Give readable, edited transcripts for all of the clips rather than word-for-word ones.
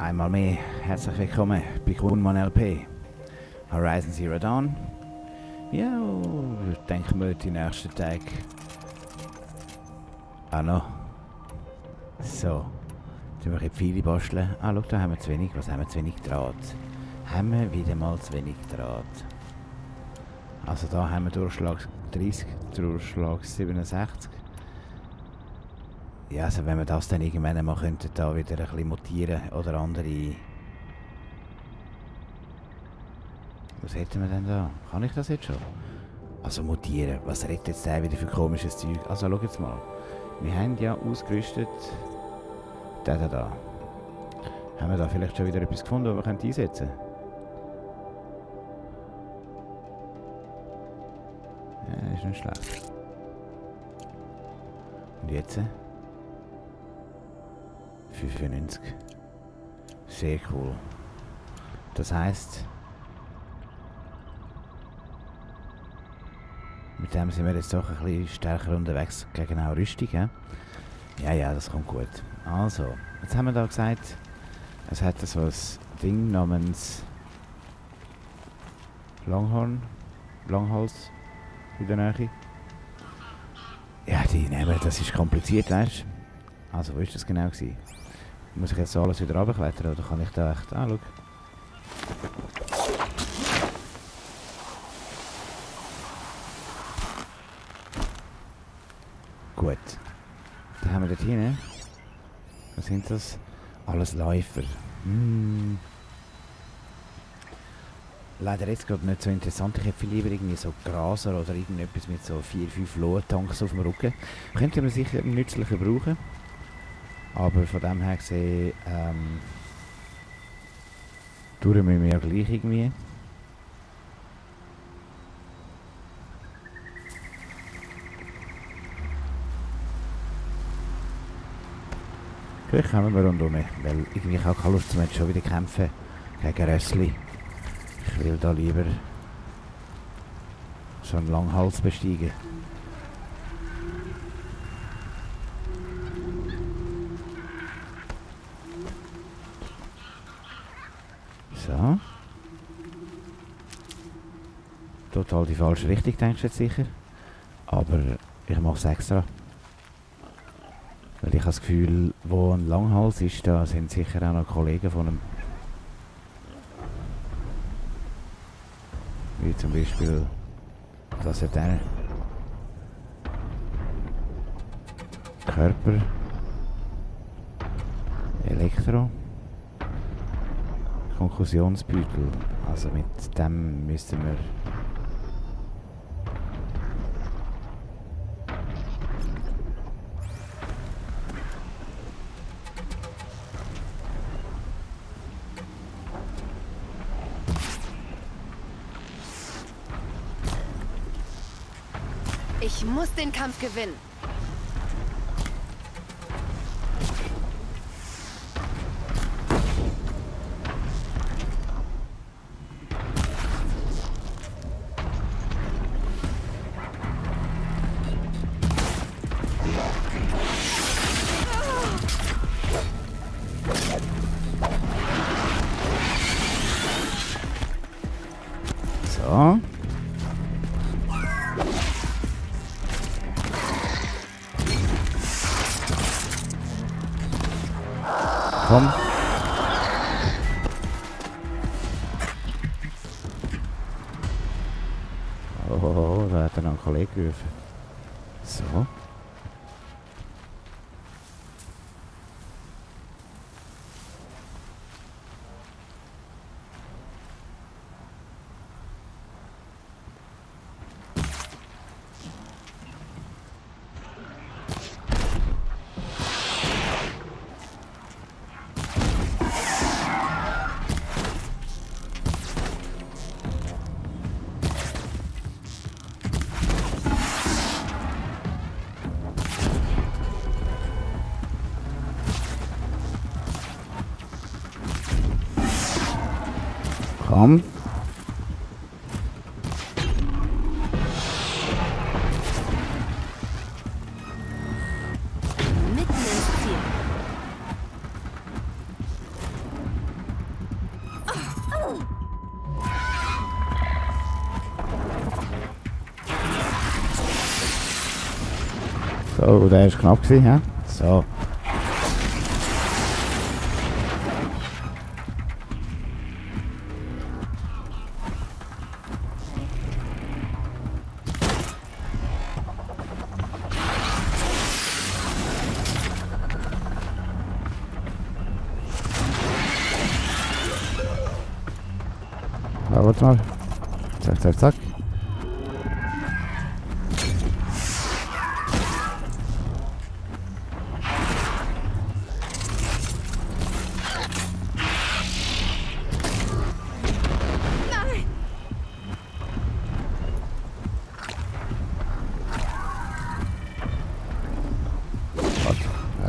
Einmal mehr herzlich willkommen bei Kuhnmann LP. Horizon Zero Dawn. Ja, ich denke mir die nächsten Tage. Ah no. So. Tun wir viele basteln. Ah, schau, da haben wir zu wenig. Was haben wir? Zu wenig Draht. Haben wir wieder mal zu wenig Draht. Also da haben wir Durchschlag 30, Durchschlag 67. Ja, also wenn wir das dann irgendwann mal könnten, da wieder ein bisschen mutieren oder andere... Was hätten wir denn da? Kann ich das jetzt schon? Also mutieren, was redet jetzt der wieder für komisches Zeug? Also schau jetzt mal. Wir haben ja ausgerüstet... Den da. Haben wir da vielleicht schon wieder etwas gefunden, das wir einsetzen können? Ja, ist nicht schlecht. Und jetzt? 95. Sehr cool. Das heisst, mit dem sind wir jetzt doch ein bisschen stärker unterwegs gegen auch Rüstung. Ja, ja, das kommt gut. Also, jetzt haben wir da gesagt, es hat so ein Ding namens Langhals in der Nähe. Ja, die nehmen, das ist kompliziert, weißt du? Also, wo ist das genau gewesen? Muss ich jetzt alles wieder runterklettern oder kann ich da echt... Ah, schau. Gut. Dann haben wir dort hin. Was sind das? Alles Läufer. Leider jetzt gerade nicht so interessant. Ich hätte viel lieber irgendwie so Graser oder irgendetwas mit so 4-5 Lohr-Tanks auf dem Rücken. Könnte man sicher nützlicher brauchen. Aber von dem her gesehen, durch müssen wir ja gleich irgendwie. Vielleicht kommen wir rundherum, weil irgendwie habe ich keine Lust, um jetzt schon wieder kämpfen gegen Rössli. Ich will da lieber so einen Langhals besteigen. So. Total die falsche Richtung, denkst du jetzt sicher? Aber ich mache es extra. Weil ich habe das Gefühl, wo ein Langhals ist, da sind sicher auch noch Kollegen von einem. Wie zum Beispiel das hat einer. Körper. Elektro. Konkursionsbeutel. Also mit dem müssten wir... Ich muss den Kampf gewinnen. So. Komm. Oh, da hat er noch einen Kollegen gerufen. So. Komm. Mitten ins Ziel. Oh, der ist knapp gewesen, ja? So. Ja, warte mal. Zack, zack, zack.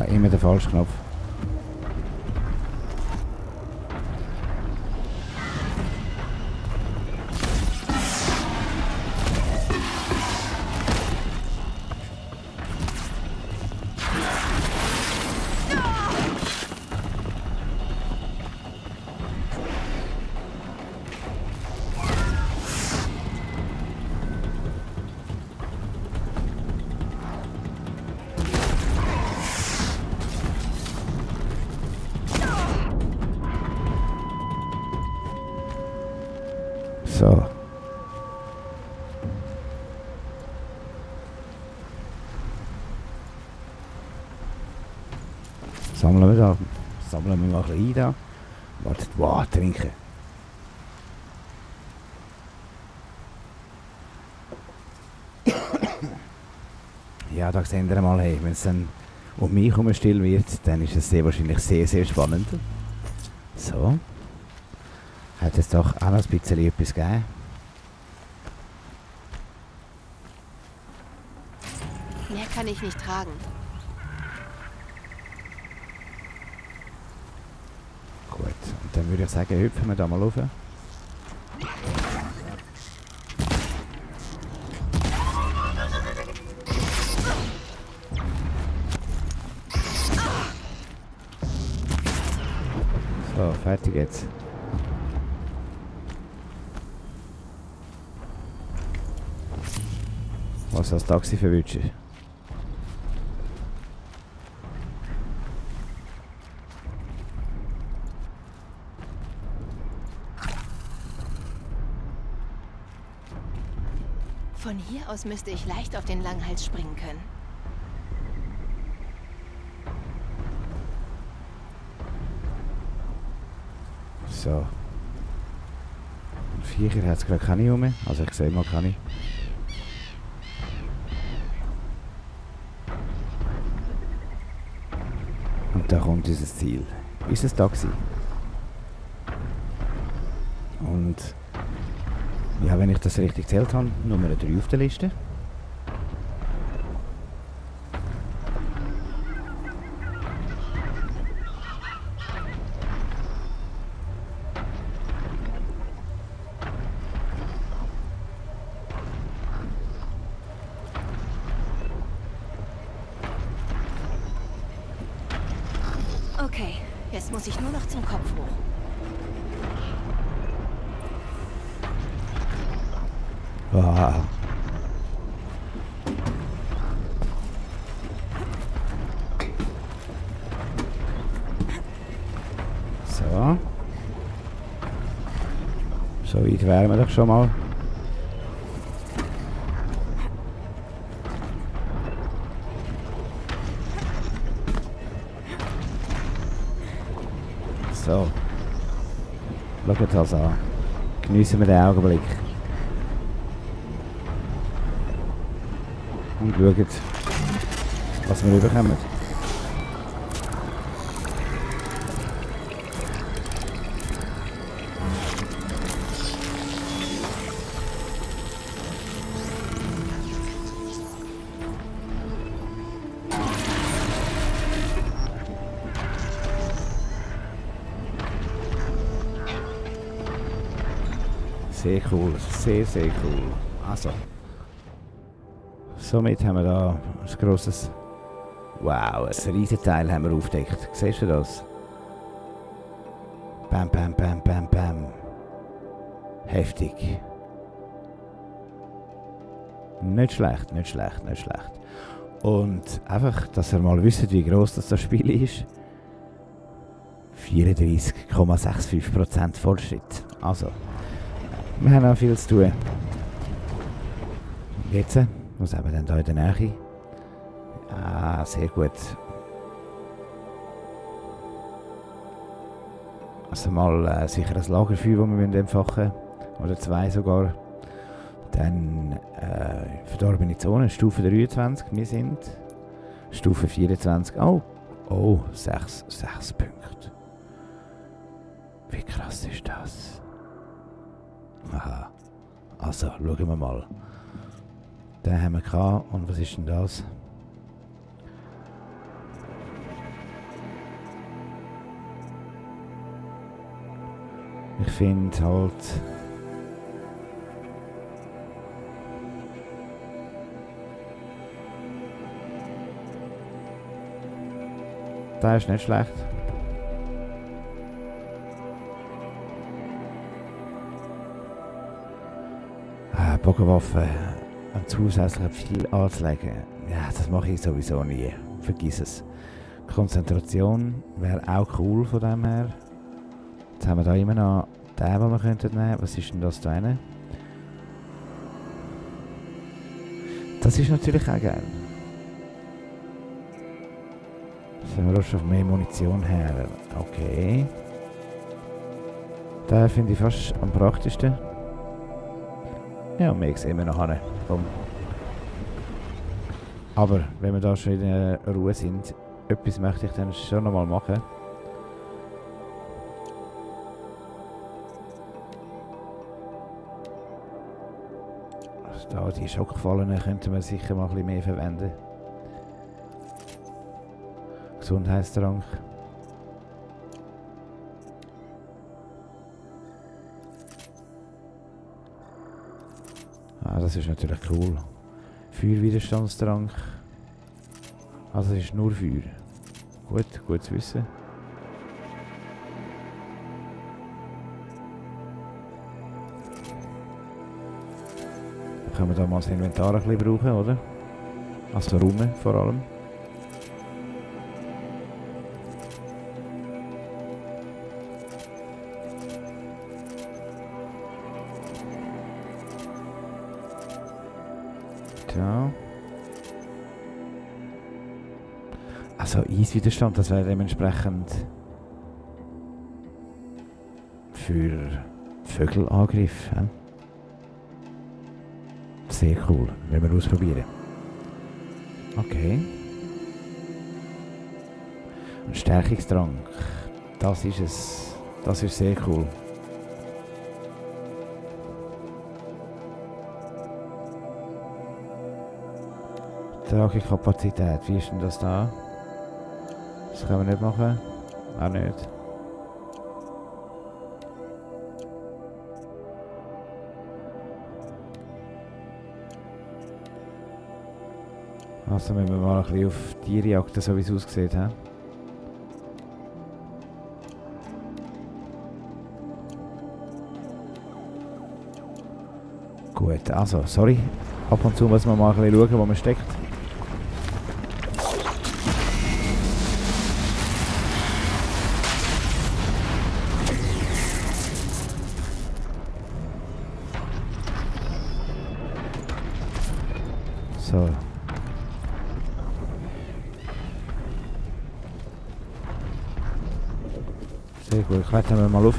Immer der falsche Knopf. So. Sammeln wir da. Sammeln wir mal ein da. Wartet, wow, trinken. Ja, da sehen wir mal, hey, wenn es dann um mich herum still wird, dann ist es sehr wahrscheinlich sehr, sehr spannend. So. Hat es doch auch noch ein bisschen etwas gegeben. Mehr kann ich nicht tragen. Gut, und dann würde ich sagen, hüpfen wir da mal rauf. So, fertig jetzt. Was das Taxi verwünscht. Von hier aus müsste ich leicht auf den Langhals springen können. So. Und Viecher hat es gerade keine rum. Also ich sehe mal keine. Da kommt unser Ziel. Ist es Taxi. Und ja, wenn ich das richtig gezählt habe, Nummer 3 auf der Liste. Okay, jetzt muss ich nur noch zum Kopf hoch. Wow. So. So weit wären wir doch schon mal. So, schaut das an. Geniessen wir den Augenblick. Und schaut, was wir überkommen. Sehr cool, sehr, sehr cool. Also, somit haben wir da ein grosses... Wow, ein riesen Teil haben wir aufgedeckt. Siehst du das? Bam, bam, bam, bam, bam. Heftig. Nicht schlecht, nicht schlecht, nicht schlecht. Und einfach, dass ihr mal wisst, wie gross das Spiel ist. 34,65% Fortschritt. Also, wir haben noch viel zu tun. Und jetzt, was haben wir denn hier in der Nähe? Ah, sehr gut. Also mal sicher ein Lagerfeuer, das wir entfachen müssen. Oder zwei sogar. Dann verdorbene Zone, Stufe 23. Wir sind Stufe 24. Oh, 6 Punkte. Wie krass ist das? Aha. Also, schauen wir mal. Den haben wir gehabt. Und was ist denn das? Ich finde halt... Der ist nicht schlecht. Bogenwaffen am zusätzlichen Pfeil anzulegen. Ja, das mache ich sowieso nie. Vergiss es. Konzentration wäre auch cool von dem her. Jetzt haben wir da immer noch den, den wir könnten nehmen. Was ist denn das da rein? Das ist natürlich auch geil. Sind wir schon auf mehr Munition her. Okay. Den finde ich fast am praktischsten. Ja, mehr sehen wir nachher. Komm. Aber wenn wir da schon in Ruhe sind, etwas möchte ich dann schon nochmal machen. Also da die Schockfallen könnten wir sicher mal ein bisschen mehr verwenden. Gesundheitstrank. Ah, das ist natürlich cool. Feuerwiderstandstrank. Also es ist nur Feuer. Gut, gut zu wissen. Dann können wir da mal das Inventar ein bisschen brauchen, oder? Also Räume vor allem. Also Eiswiderstand, das wäre dementsprechend für Vögelangriff. Sehr cool, wenn wir ausprobieren. Okay. Ein Stärkungstrank, das ist es. Das ist sehr cool. Tragekapazität, wie ist denn das da? Das können wir nicht machen. Auch nicht. Also müssen wir mal ein bisschen auf Tiere jagen, so wie es aussieht. He? Gut, also, sorry. Ab und zu müssen wir mal ein bisschen schauen, wo man steckt. So. Sehr gut, klettern wir mal rauf.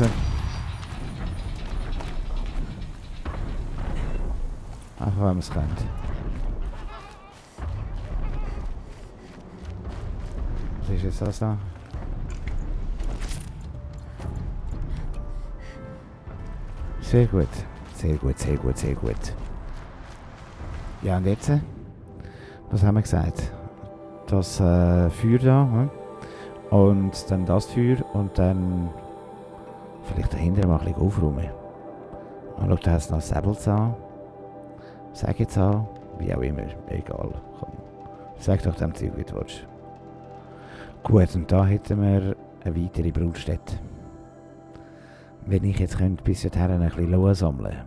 Einfach wenn man es kennt. Was ist jetzt das da? Sehr gut, sehr gut, sehr gut, sehr gut. Ja und jetzt? Was haben wir gesagt? Das Feuer da, hm? Und dann das Feuer und dann vielleicht dahinter mal ein bisschen aufräumen. Und schau, da hat es noch Säbelzahn, Sägezahn, wie auch immer, egal. Komm. Sag doch dem Zeug, wie du willst. Gut, und da hätten wir eine weitere Brutstätte. Wenn ich jetzt könnte, bis hierher ein bisschen Lohe sammeln.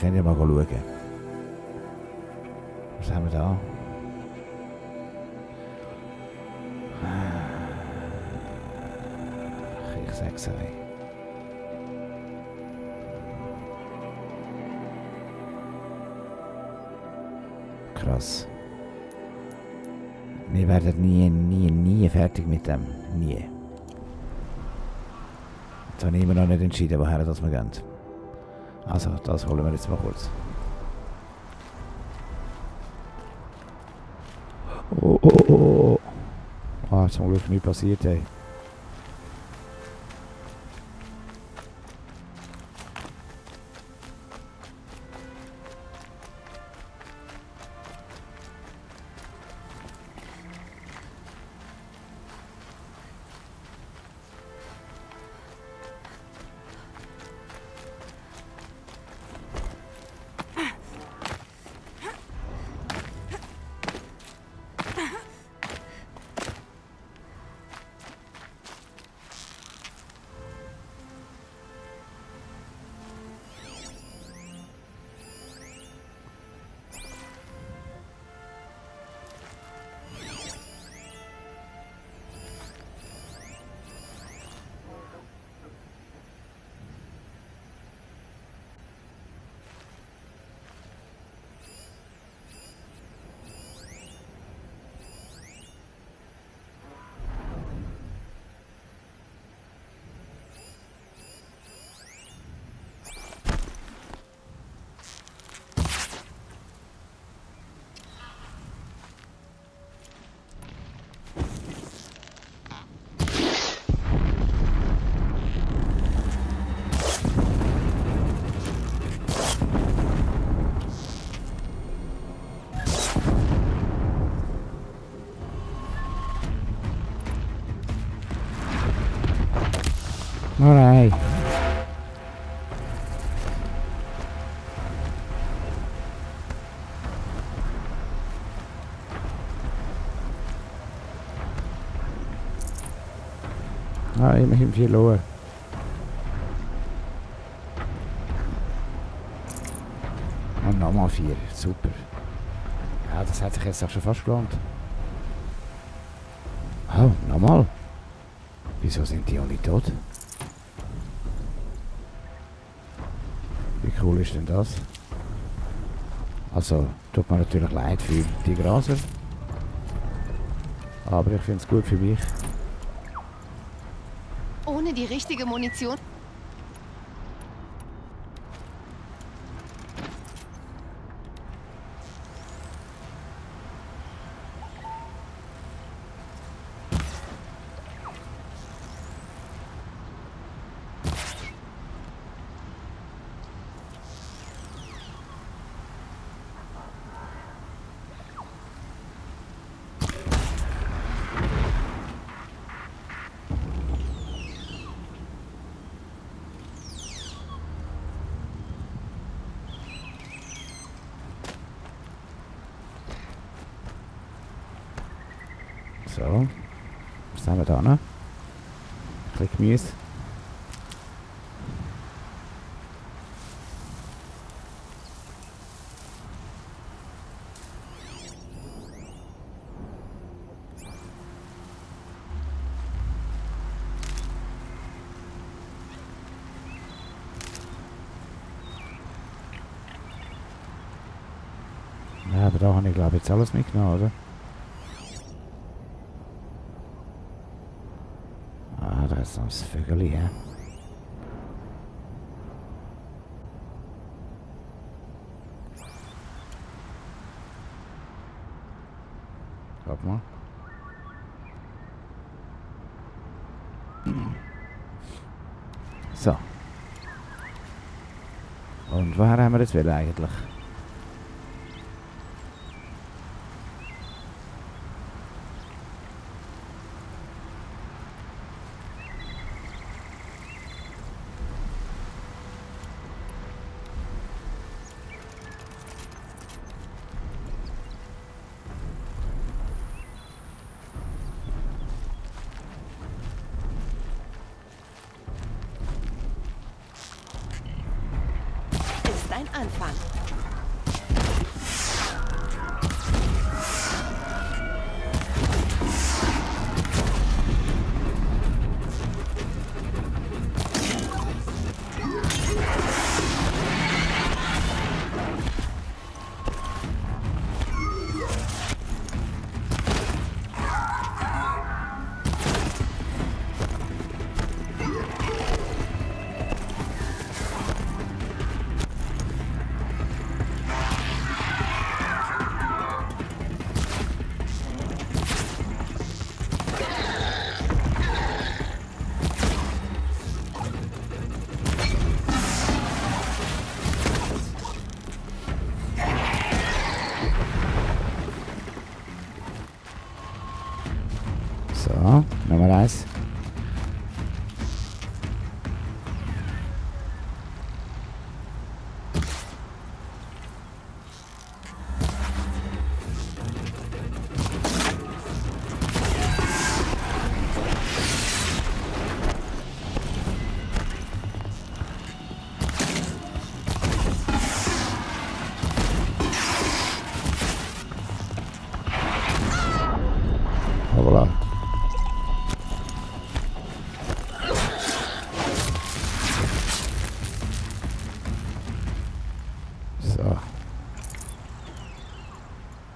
Können wir mal schauen. Was haben wir da? Ich sag's euch. Krass. Wir werden nie fertig mit dem. Nie. Jetzt habe ich immer noch nicht entschieden, woher das wir gehen. Also, das holen wir jetzt mal kurz. Oh. Ah, ist zum Glück nichts passiert, ey. Alright. Ah, immerhin 4 Lohe. Und nochmal 4. Super. Ja, das hat sich jetzt auch schon fast gelohnt. Oh, nochmal. Wieso sind die auch nicht tot? Wie cool ist denn das? Also, tut mir natürlich leid für die Graser. Aber ich finde es gut für mich. Ohne die richtige Munition. So, was haben wir da noch? Ein bisschen Gemüse. Ja, aber da habe ich glaube ich jetzt alles mitgenommen, oder? Das Vögel, ja. Schaut mal. So. Und woher haben wir das Vögel eigentlich? ein Anfang.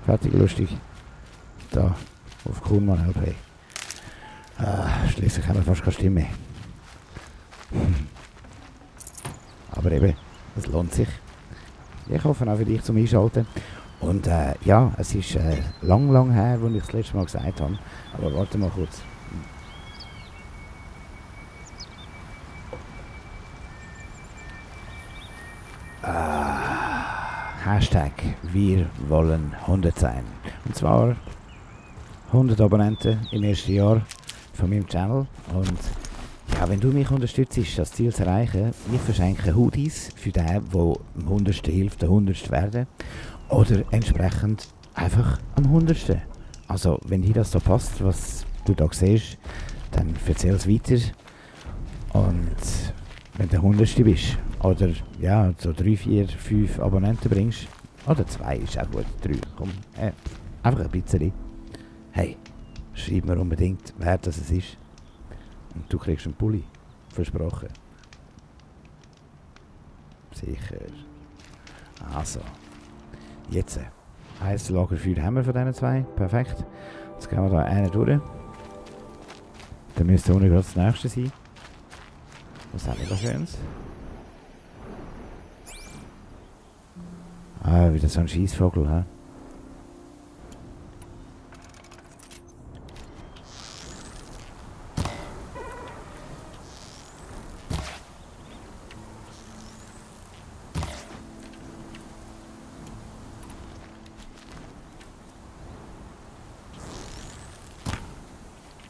Fertig, lustig. Da, auf Kuhnmann LP. Schließlich haben wir fast keine Stimme. Aber eben, es lohnt sich. Ich hoffe auch für dich zum Einschalten. Und ja, es ist lang her, als ich das letzte Mal gesagt habe. Aber warte mal kurz. Hashtag wir wollen 100 sein. Und zwar 100 Abonnenten im ersten Jahr von meinem Channel. Und ja, wenn du mich unterstützt, das Ziel zu erreichen, ich verschenke Hoodies für den, der am 100. hilft, der 100. werden. Oder entsprechend einfach am 100. Also, wenn dir das so passt, was du da siehst, dann erzähl es weiter. Und wenn du der 100. bist, oder ja, so 3, 4, 5 Abonnenten bringst, oder 2 ist auch gut, 3, komm, einfach ein bisschen. Hey, schreib mir unbedingt, wer das es ist. Und du kriegst einen Pulli, versprochen. Sicher. Also, jetzt. Heißes Lagerfeuer haben wir von diesen zwei, perfekt. Jetzt gehen wir da einen durch. Dann müsste ohne gerade das nächste sein. Was haben wir da Schönes? Ah, wieder so ein Schießvogel, hä?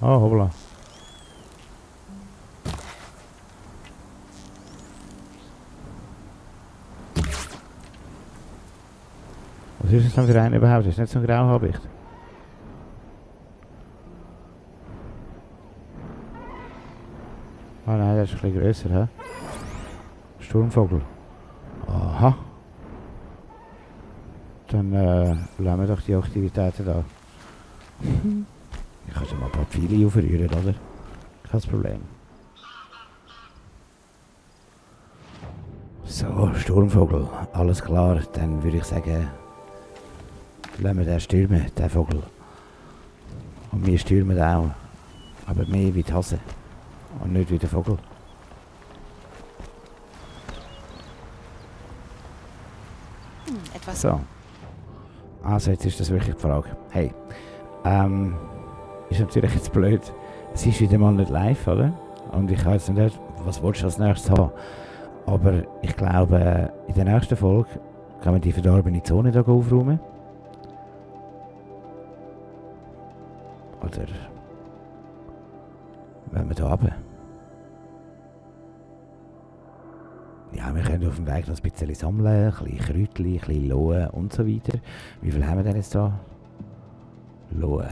Oh, hoppla. Was ist das denn für einen überhaupt? Ist nicht so ein Grauhabicht? Ah nein, der ist ein bisschen grösser, hä? Sturmvogel. Aha. Dann lassen wir doch die Aktivitäten da. Ich kann schon mal ein paar Pfeile aufrühren, oder? Kein Problem. So, Sturmvogel. Alles klar, dann würde ich sagen, lassen wir den stürmen, den Vogel. Und wir stürmen den auch. Aber mehr wie die Hase. Und nicht wie der Vogel. Etwas. So. Also, jetzt ist das wirklich die Frage. Hey. Ist natürlich jetzt blöd. Es ist wieder mal nicht live, oder? Und ich weiß nicht, was willst du als nächstes haben. Aber ich glaube, in der nächsten Folge kann man die verdorbene Zone hier aufräumen. Oder wenn wir hier runter. Ja, wir können auf dem Weg noch ein bisschen sammeln, ein bisschen Kräutchen, ein bisschen Lohen und so weiter. Wie viel haben wir denn jetzt da? Lohen.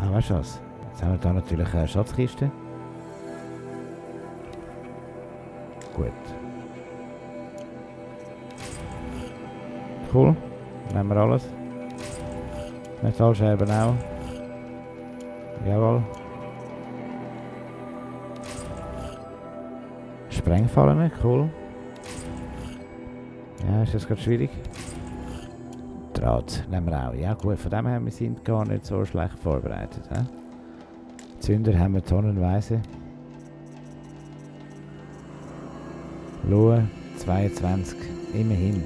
Ah, weißt du was? Jetzt haben wir hier natürlich eine Schatzkiste. gut. Cool. Nehmen wir alles. Metallscherben auch. Jawohl. Sprengfallen, cool. Ja, ist das gerade schwierig. Draht nehmen wir auch. Ja gut, von dem her, wir sind gar nicht so schlecht vorbereitet. He? Zünder haben wir tonnenweise. Lohe 22, immerhin.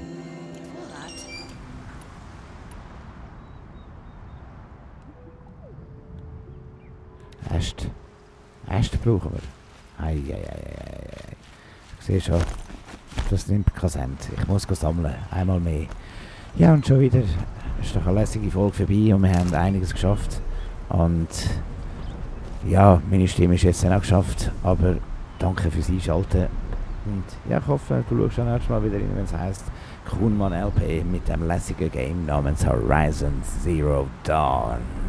Äste. Äste brauchen wir. Eieieiei. Ich sehe schon, das nimmt keinen Sinn. Ich muss sammeln. Einmal mehr. Ja, und schon wieder ist doch eine lässige Folge vorbei und wir haben einiges geschafft. Und ja, meine Stimme ist jetzt auch geschafft. Aber danke fürs Einschalten. Und ja, ich hoffe, du schaust schon erst mal wieder rein, wenn es heisst Kuhnmann LP mit dem lässigen Game namens Horizon Zero Dawn.